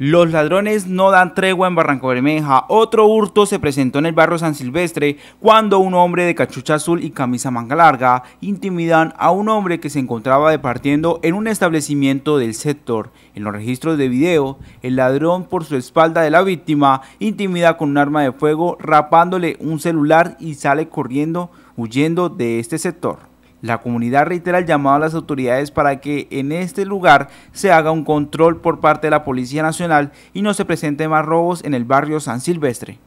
Los ladrones no dan tregua en Barrancabermeja. Otro hurto se presentó en el barrio San Silvestre cuando un hombre de cachucha azul y camisa manga larga intimidan a un hombre que se encontraba departiendo en un establecimiento del sector. En los registros de video, el ladrón por su espalda de la víctima intimida con un arma de fuego rapándole un celular y sale corriendo, huyendo de este sector. La comunidad reitera el llamado a las autoridades para que en este lugar se haga un control por parte de la Policía Nacional y no se presenten más robos en el barrio San Silvestre.